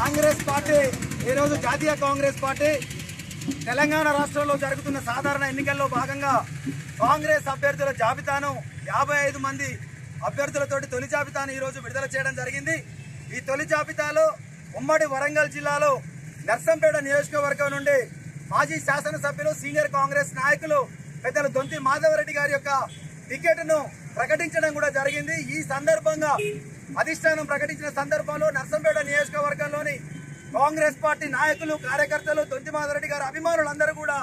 Congress party ఈరోజు జాతీయ Congress party Telangana రాష్ట్రంలో జరుగుతున్న సాధారణ ఎన్నికల్లో భాగంగా కాంగ్రెస్ అభ్యర్థుల జాబితాను 55 మంది అభ్యర్థులతోటి తొలి జాబితాను ఈరోజు విడుదల చేయడం జరిగింది. ఈ తొలి జాబితాలో ఉమ్మడి వరంగల్ జిల్లాలో నర్సంపేట నియోజకవర్గం నుండి మాజీ శాసనసభ్యులు సీనియర్ కాంగ్రెస్ నాయకులు పెద్దల దొంతి మాధవరెడ్డి గారి యొక్క టికెట్ను ప్రకటించడం కూడా జరిగింది. ఈ సందర్భంగా అధిష్టానం ప్రకటించిన సందర్భంలో నర్సంపేట నియోజకవర్గంలోని కాంగ్రెస్ పార్టీ నాయకులు, కార్యకర్తలు, దొంతి మాధవరెడ్డి గారి అభిమానులందరూ కూడా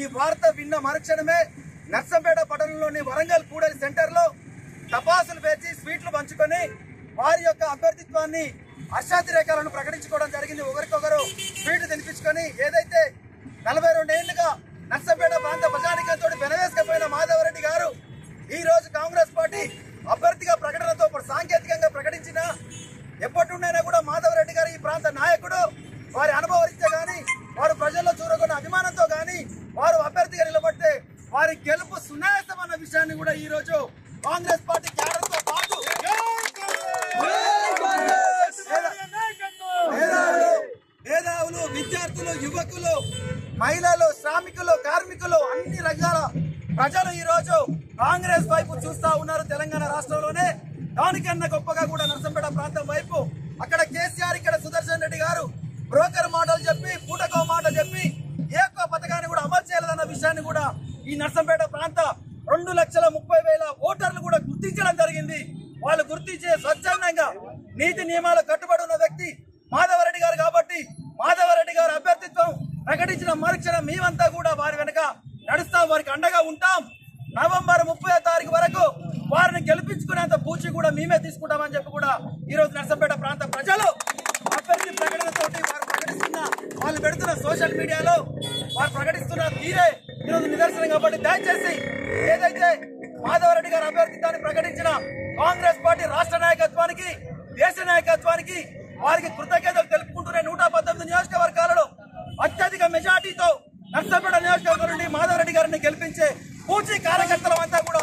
ఈ వార్త విన్న మరుక్షణమే నర్సంపేట పట్టణంలోని వరంగల్ కూడలి సెంటర్లో తపాసులు పేర్చి స్వీట్లు పంచుకొని వారి యొక్క అభ్యర్థిత్వాన్ని, అశాతిరేకాలను ప్రకటించుకోవడం జరిగింది. ఒకరికొకరు స్వీట్లు తినిపించుకొని ఏదైతే 42 ఏళ్లుగా నర్సంపేట ప్రాంత ప్రజానికంతో వెనవేసుకపోయిన మాధవరెడ్డి గారు ఈ రోజు కాంగ్రెస్ పార్టీ అభ్యర్థిగా ప్రకటనతో సాంకేతికంగా ప్రకటించిన ఎప్పటి నుండైనా కూడా మాధవరెడ్డి గారు ఈ ప్రాంత నాయకుడు, వారి అనుభవరీత్యా కానీ వారు ప్రజల్లో చూరగొన్న అభిమానంతో కానీ వారు అభ్యర్థిగా నిలబడితే వారి గెలుపు సునాయాసం అన్న విషయాన్ని కూడా ఈ రోజు కాంగ్రెస్ పార్టీ క్యాడర్తో పాటు మేధావులు, విద్యార్థులు, యువకులు, మహిళలు, శ్రామికులు, కార్మికులు, అన్ని రకాల ప్రజలు ఈ రోజు కాంగ్రెస్ వైపు చూస్తా ఉన్నారు. తెలంగాణ రాష్ట్రంలోనే దానికన్నా గొప్పగా కూడా నర్సంపేట ప్రాంతం వైపు అక్కడ కేసీఆర్, ఇక్కడ సుదర్శన్ రెడ్డి గారు బ్రోకర్ మాటలు చెప్పి, పూటకో మాట చెప్పి ఏ ఒక్క పథకాన్ని కూడా అమలు చేయలేదన్న విషయాన్ని కూడా ఈ నర్సంపేట ప్రాంత 2,30,000 ఓటర్లు కూడా గుర్తించడం జరిగింది. వాళ్ళు గుర్తించే స్వచ్ఛందంగా నీతి నియమాలు కట్టుబడి ఉన్న వ్యక్తి మాధవరెడ్డి గారు కాబట్టి మాధవరెడ్డి గారు అభ్యర్థిత్వం ప్రకటించిన మరుక్షణం మేమంతా కూడా వారి వెనుక నడుస్తాం, వారికి అండగా ఉంటాం. నవంబర్ 30 వరకు వారిని గెలిపించుకునేంత పూచి కూడా మేమే తీసుకుంటామని చెప్పి కూడా ఈ రోజు నర్సంపేట ప్రాంత ప్రజలు అభ్యర్థి ప్రకటనతోటి వారు ప్రకటిస్తున్న, వాళ్ళు పెడుతున్న సోషల్ మీడియాలో వారు ప్రకటిస్తున్న తీరే ఈరోజు నిదర్శనం. కాబట్టి దయచేసి ఏదైతే మాధవరెడ్డి గారు అభ్యర్థిత్వాన్ని ప్రకటించిన కాంగ్రెస్ పార్టీ రాష్ట్ర నాయకత్వానికి, దేశ నాయకత్వానికి వారికి కృతజ్ఞతలు తెలుపుకుంటున్న 119 నియోజకవర్గాలలో అత్యధిక మెజార్టీతో నర్సంపేట నియోజకవర్గం నుండి మాధవరెడ్డి గారిని గెలిపించే పూచి కార్యకర్తల అంతా కూడా